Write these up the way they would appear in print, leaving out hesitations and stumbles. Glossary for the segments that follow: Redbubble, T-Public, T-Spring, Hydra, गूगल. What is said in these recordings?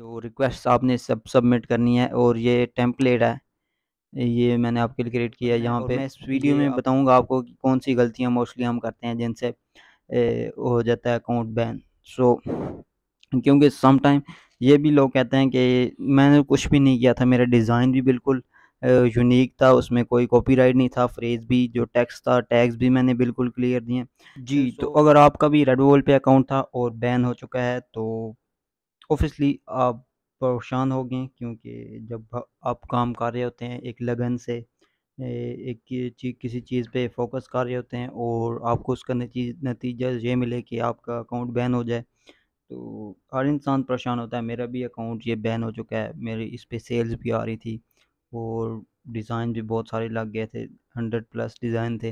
जो रिक्वेस्ट आपने सब सबमिट करनी है। और ये टेम्पलेट है, ये मैंने आपके लिए क्रिएट किया है। यहाँ पे मैं इस वीडियो में बताऊंगा आपको कि कौन सी गलतियाँ मोस्टली हम करते हैं जिनसे हो जाता है अकाउंट बैन। सो क्योंकि समटाइम ये भी लोग कहते हैं कि मैंने कुछ भी नहीं किया था, मेरा डिज़ाइन भी बिल्कुल यूनिक था, उसमें कोई कॉपीराइट नहीं था, फ्रेज भी जो टेक्स्ट था टैग्स भी मैंने बिल्कुल क्लियर दिए जी। तो अगर आपका भी रेडबबल पे अकाउंट था और बैन हो चुका है तो ऑब्वियसली आप परेशान हो गए, क्योंकि जब आप काम कर रहे होते हैं एक लगन से, एक किसी चीज़ पे फोकस कर रहे होते हैं और आपको उसका नतीजा ये मिले कि आपका अकाउंट बैन हो जाए तो हर इंसान परेशान होता है। मेरा भी अकाउंट ये बैन हो चुका है, मेरी इस पे सेल्स भी आ रही थी और डिज़ाइन भी बहुत सारे लग गए थे, 100+ डिज़ाइन थे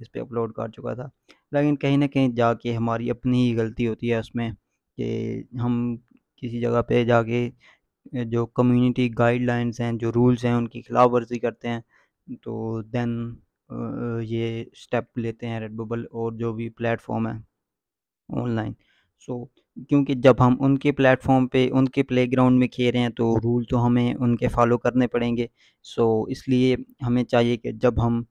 इस पे अपलोड कर चुका था। लेकिन कहीं ना कहीं जाके हमारी अपनी ही गलती होती है उसमें, कि हम किसी जगह पे जाके जो कम्युनिटी गाइडलाइंस हैं, जो रूल्स हैं, उनकी खिलाफ वर्जी करते हैं। तो देन ये स्टेप लेते हैं रेडबबल और जो भी प्लेटफॉर्म है ऑनलाइन। सो क्योंकि जब हम उनके प्लेटफॉर्म पे, उनके प्लेग्राउंड में खेल रहे हैं तो रूल तो हमें उनके फॉलो करने पड़ेंगे। सो इसलिए हमें चाहिए कि जब हम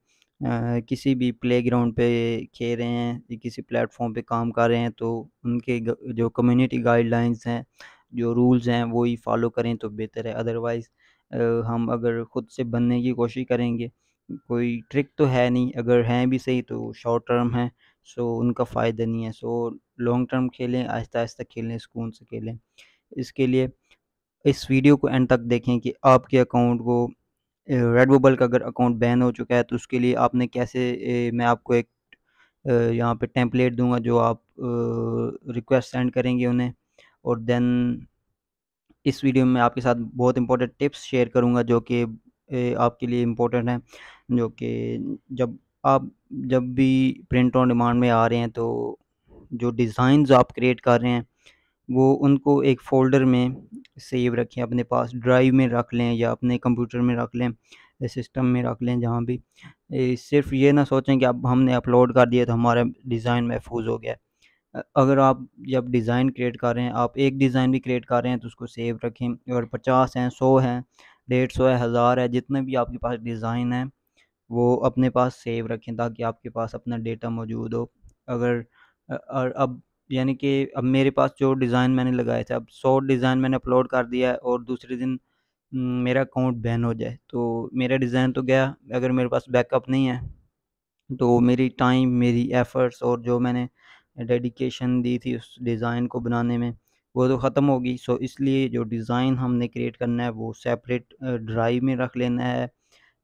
किसी भी प्लेग्राउंड पे खेल रहे हैं, किसी प्लेटफॉर्म पे काम कर रहे हैं तो उनके जो कम्युनिटी गाइडलाइंस हैं, जो रूल्स हैं, वो ही फॉलो करें तो बेहतर है। अदरवाइज़ हम अगर ख़ुद से बनने की कोशिश करेंगे, कोई ट्रिक तो है नहीं, अगर हैं भी सही तो शॉर्ट टर्म है, सो उनका फ़ायदा नहीं है। सो लॉन्ग टर्म खेलें, आहिस्ता आहिस्ता खेलें, सुकून से खेलें। इसके लिए इस वीडियो को एंड तक देखें कि आपके अकाउंट को रेडबबल का अगर अकाउंट बैन हो चुका है तो उसके लिए आपने कैसे, मैं आपको एक यहाँ पे टेम्पलेट दूंगा जो आप रिक्वेस्ट सेंड करेंगे उन्हें। और देन इस वीडियो में आपके साथ बहुत इंपॉर्टेंट टिप्स शेयर करूँगा जो कि आपके लिए इम्पोर्टेंट हैं, जो कि जब भी प्रिंट ऑन डिमांड में आ रहे हैं तो जो डिज़ाइंस आप क्रिएट कर रहे हैं वो उनको एक फ़ोल्डर में सेव रखें, अपने पास ड्राइव में रख लें या अपने कंप्यूटर में रख लें, सिस्टम में रख लें, जहाँ भी। सिर्फ ये ना सोचें कि अब हमने अपलोड कर दिया तो हमारा डिज़ाइन महफूज हो गया। अगर आप जब डिज़ाइन क्रिएट कर रहे हैं, आप एक डिज़ाइन भी क्रिएट कर रहे हैं तो उसको सेव रखें। अगर 50 हैं, 100 हैं, 150 है, 1000 है, जितने भी आपके पास डिज़ाइन है वो अपने पास सेव रखें ताकि आपके पास अपना डेटा मौजूद हो। अगर और अब यानी कि अब मेरे पास जो डिज़ाइन मैंने लगाए थे, अब 100 डिज़ाइन मैंने अपलोड कर दिया है और दूसरे दिन मेरा अकाउंट बैन हो जाए तो मेरा डिज़ाइन तो गया। अगर मेरे पास बैकअप नहीं है तो मेरी टाइम, मेरी एफ़र्ट्स और जो मैंने डेडिकेशन दी थी उस डिज़ाइन को बनाने में, वो तो ख़त्म होगी। सो इसलिए जो डिज़ाइन हमने क्रिएट करना है वो सेपरेट ड्राइव में रख लेना है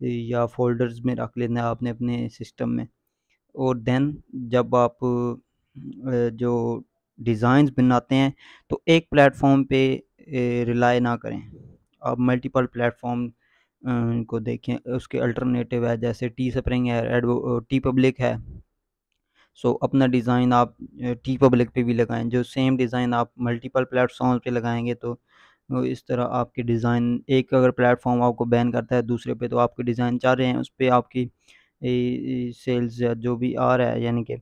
या फोल्डर्स में रख लेना है आपने अपने सिस्टम में। और देन जब आप जो डिज़ाइंस बनाते हैं तो एक प्लेटफॉर्म पे रिलाई ना करें, आप मल्टीपल प्लेटफॉर्म को देखें, उसके अल्टरनेटिव है, जैसे T-Spring है, T-Public है। सो अपना डिज़ाइन आप T-Public पे भी लगाएं, जो सेम डिज़ाइन आप मल्टीपल प्लेटफॉर्म पे लगाएंगे तो इस तरह आपके डिज़ाइन, एक अगर प्लेटफॉर्म आपको बैन करता है दूसरे पे तो आपके डिज़ाइन चाह रहे हैं उस पर आपकी सेल्स जो भी आ रहा है, यानी कि।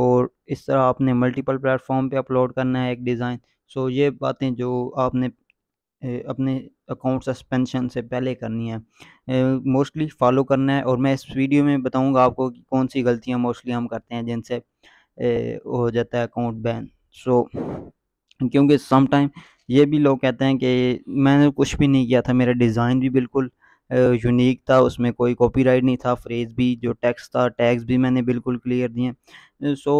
और इस तरह आपने मल्टीपल प्लेटफॉर्म पे अपलोड करना है एक डिज़ाइन। सो ये बातें जो आपने अपने अकाउंट सस्पेंशन से पहले करनी है, मोस्टली फॉलो करना है। और मैं इस वीडियो में बताऊंगा आपको कि कौन सी गलतियां मोस्टली हम करते हैं जिनसे हो जाता है अकाउंट बैन। सो क्योंकि समटाइम ये भी लोग कहते हैं कि मैंने कुछ भी नहीं किया था, मेरा डिज़ाइन भी बिल्कुल यूनिक था, उसमें कोई कॉपीराइट नहीं था, फ्रेज भी जो टेक्स्ट था टैग्स भी मैंने बिल्कुल क्लियर दिए। सो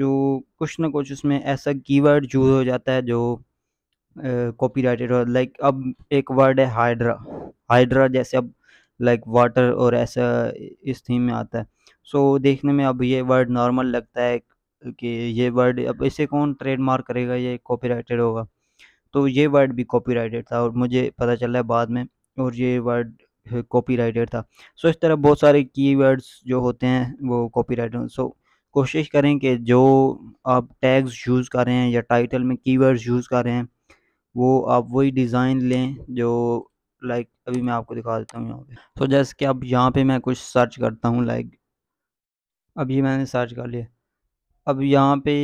जो कुछ ना कुछ उसमें ऐसा कीवर्ड यूज़ हो जाता है जो कॉपीराइटेड हो। लाइक अब एक वर्ड है हाइड्रा जैसे, अब लाइक वाटर और ऐसा इस थीम में आता है। सो देखने में अब ये वर्ड नॉर्मल लगता है कि ये वर्ड अब इसे कौन ट्रेडमार्क करेगा, ये कॉपीराइटेड होगा। तो ये वर्ड भी कॉपीराइटेड था और मुझे पता चला है बाद में, और ये वर्ड कॉपीराइटेड था। सो इस तरह बहुत सारे कीवर्ड्स जो होते हैं वो कॉपीराइटेड। सो कोशिश करें कि जो आप टैग्स यूज़ कर रहे हैं या टाइटल में कीवर्ड्स यूज़ कर रहे हैं वो आप वही डिज़ाइन लें जो लाइक अभी मैं आपको दिखा देता हूँ यहाँ पे। सो जैसे कि अब यहाँ पे मैं कुछ सर्च करता हूँ, लाइक अभी मैंने सर्च कर लिया। अब यहाँ पे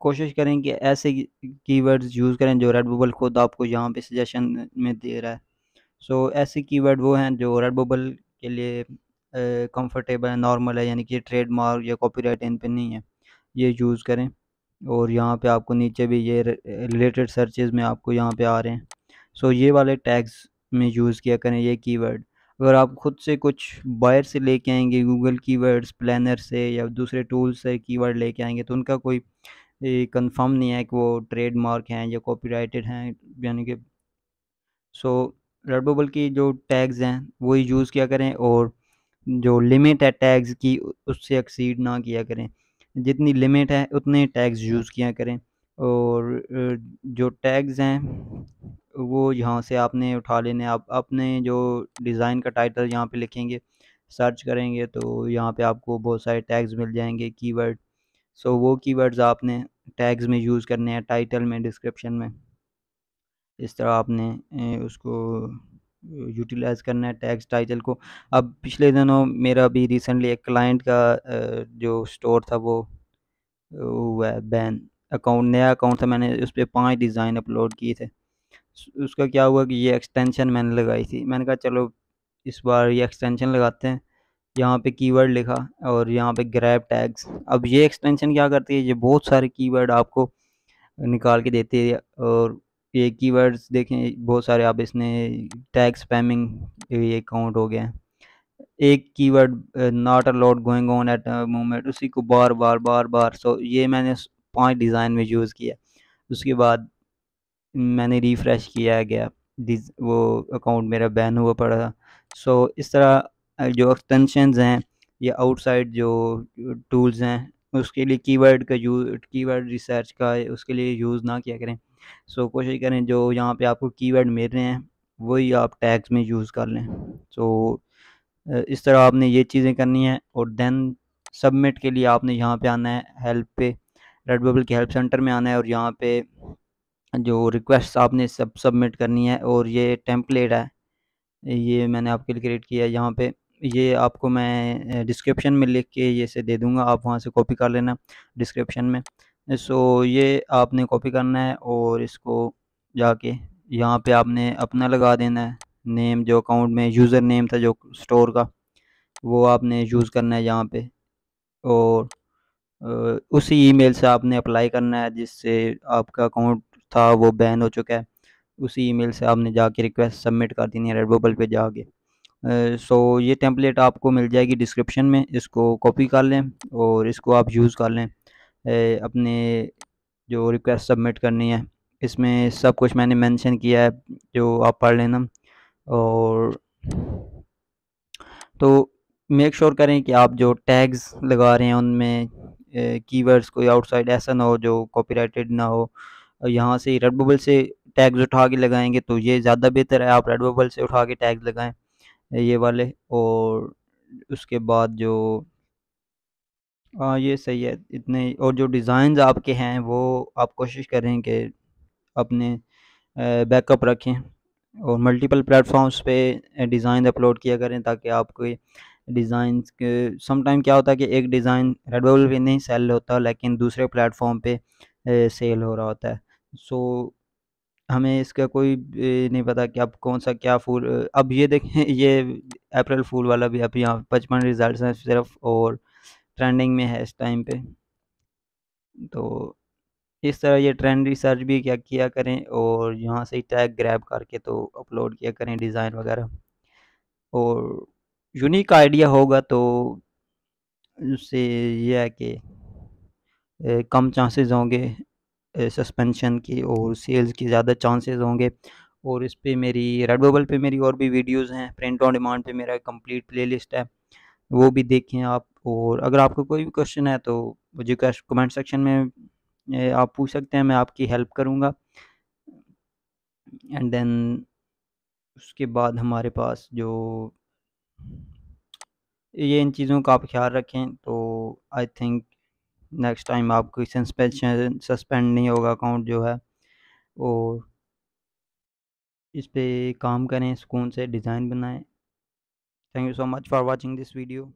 कोशिश करें कि ऐसे कीवर्ड्स यूज़ करें जो रेडबबल खुद आपको यहाँ पे सजेशन में दे रहा है। सो ऐसे कीवर्ड वो हैं जो रेडबबल के लिए कंफर्टेबल है, नॉर्मल है, यानी कि ट्रेडमार्क या कॉपीराइट इन पे नहीं है, ये यूज़ करें। और यहाँ पे आपको नीचे भी ये रिलेटेड सर्चेज में आपको यहाँ पे आ रहे हैं। सो ये वाले टैग्स में यूज़ किया करें ये कीवर्ड। अगर आप ख़ुद से कुछ बाहर से लेके आएंगे, गूगल कीवर्ड्स प्लानर से या दूसरे टूल से कीवर्ड लेके आएंगे, तो उनका कोई कंफर्म नहीं है कि वो ट्रेडमार्क हैं या कॉपीराइटेड हैं, यानी कि। सो रेडबबल की जो टैग्स हैं वही यूज़ किया करें, और जो लिमिट है टैग्स की उससे एक्सीड ना किया करें। जितनी लिमिट है उतने टैग्स यूज़ किया करें। और जो टैग्स हैं वो यहाँ से आपने उठा लेने, आप अपने जो डिज़ाइन का टाइटल यहाँ पे लिखेंगे, सर्च करेंगे तो यहाँ पे आपको बहुत सारे टैग्स मिल जाएंगे कीवर्ड। सो वो कीवर्ड्स आपने टैग्स में यूज़ करने हैं, टाइटल में, डिस्क्रिप्शन में। इस तरह आपने उसको यूटिलाइज़ करना है टैग्स, टाइटल को। अब पिछले दिनों मेरा भी रिसेंटली एक क्लाइंट का जो स्टोर था वो हुआ बैन। अकाउंट, नया अकाउंट था, मैंने उस पर 5 डिज़ाइन अपलोड किए थे। उसका क्या हुआ कि ये एक्सटेंशन मैंने लगाई थी, मैंने कहा चलो इस बार ये एक्सटेंशन लगाते हैं। यहाँ पे कीवर्ड लिखा और यहाँ पे ग्रैब टैग्स। अब ये एक्सटेंशन क्या करती है, ये बहुत सारे कीवर्ड आपको निकाल के देती है। और ये कीवर्ड्स देखें बहुत सारे, आप इसने टैग स्पैमिंग ये काउंट हो गया है। एक keyword not a lot going on at a moment, उसी को बार बार बार बार। सो ये मैंने 5 डिज़ाइन में यूज़ किया। उसके बाद मैंने रिफ़्रेश किया गया, वो अकाउंट मेरा बैन हुआ पड़ा था। सो इस तरह जो एक्सटेंशंस हैं या आउटसाइड जो टूल्स हैं उसके लिए कीवर्ड का यूज, कीवर्ड रिसर्च का, उसके लिए यूज़ ना किया करें। सो कोशिश करें जो यहाँ पे आपको कीवर्ड मिल रहे हैं वही आप टैग्स में यूज़ कर लें। सो इस तरह आपने ये चीज़ें करनी है। और देन सबमिट के लिए आपने यहाँ पे आना है, हेल्प पे, रेडबबल के हेल्प सेंटर में आना है, और यहाँ पे जो रिक्वेस्ट आपने सब सबमिट करनी है। और ये टेम्पलेट है, ये मैंने आपके लिए क्रिएट किया है। यहाँ पे ये आपको मैं डिस्क्रिप्शन में लिख के ये से दे दूँगा, आप वहाँ से कॉपी कर लेना डिस्क्रिप्शन में। सो ये आपने कॉपी करना है और इसको जाके यहाँ पे आपने अपना लगा देना है नेम, जो अकाउंट में यूज़र नेम था जो स्टोर का, वो आपने यूज़ करना है यहाँ पे। और उसी ईमेल से आपने अप्लाई करना है जिससे आपका अकाउंट था वो बैन हो चुका है। उसी ईमेल से आपने जाके रिक्वेस्ट सबमिट कर देनी है रेडबबल पे जाके। सो ये टेम्पलेट आपको मिल जाएगी डिस्क्रिप्शन में, इसको कॉपी कर लें और इसको आप यूज़ कर लें अपने जो रिक्वेस्ट सबमिट करनी है। इसमें सब कुछ मैंने मेंशन किया है, जो आप पढ़ लेना। और तो मेक श्योर करें कि आप जो टैग्स लगा रहे हैं उनमें कीवर्ड्स कोई आउटसाइड ऐसा ना हो जो कॉपीराइटेड ना हो। यहाँ से रेडबबल से टैग्स उठा के लगाएंगे तो ये ज़्यादा बेहतर है। आप रेडबबल से उठा के टैग्स लगाएं ये वाले। और उसके बाद जो ये सही है इतने। और जो डिज़ाइंस आपके हैं वो आप कोशिश करें कि अपने बैकअप रखें और मल्टीपल प्लेटफॉर्म्स पे डिज़ाइन अपलोड किया करें, ताकि आपको डिज़ाइन के समटाइम क्या होता है कि एक डिज़ाइन रेडबबल पे नहीं सेल होता लेकिन दूसरे प्लेटफॉर्म पे सेल हो रहा होता है। सो हमें इसका कोई नहीं पता कि अब कौन सा क्या फूल। अब ये देखें, ये अप्रैल फूल वाला भी अब यहाँ 55 रिज़ल्ट हैं सिर्फ, और ट्रेंडिंग में है इस टाइम पे। तो इस तरह ये ट्रेंड रिसर्च भी किया करें और यहाँ से टैग ग्रैब करके तो अपलोड किया करें डिज़ाइन वगैरह। और यूनिक आइडिया होगा तो उससे यह है कि कम चांसेस होंगे सस्पेंशन के और सेल्स के ज़्यादा चांसेस होंगे। और इस पे मेरी रेडबबल पे मेरी और भी वीडियोस हैं, प्रिंट ऑन डिमांड पे मेरा कंप्लीट प्लेलिस्ट है, वो भी देखें आप। और अगर आपको कोई भी क्वेश्चन है तो मुझे कमेंट सेक्शन में आप पूछ सकते हैं, मैं आपकी हेल्प करूंगा। एंड देन उसके बाद हमारे पास जो ये इन चीज़ों का आप ख्याल रखें तो आई थिंक नेक्स्ट टाइम आपको सस्पेंड नहीं होगा अकाउंट जो है। और इस पे काम करें सुकून से, डिज़ाइन बनाएं। Thank you so much for watching this video.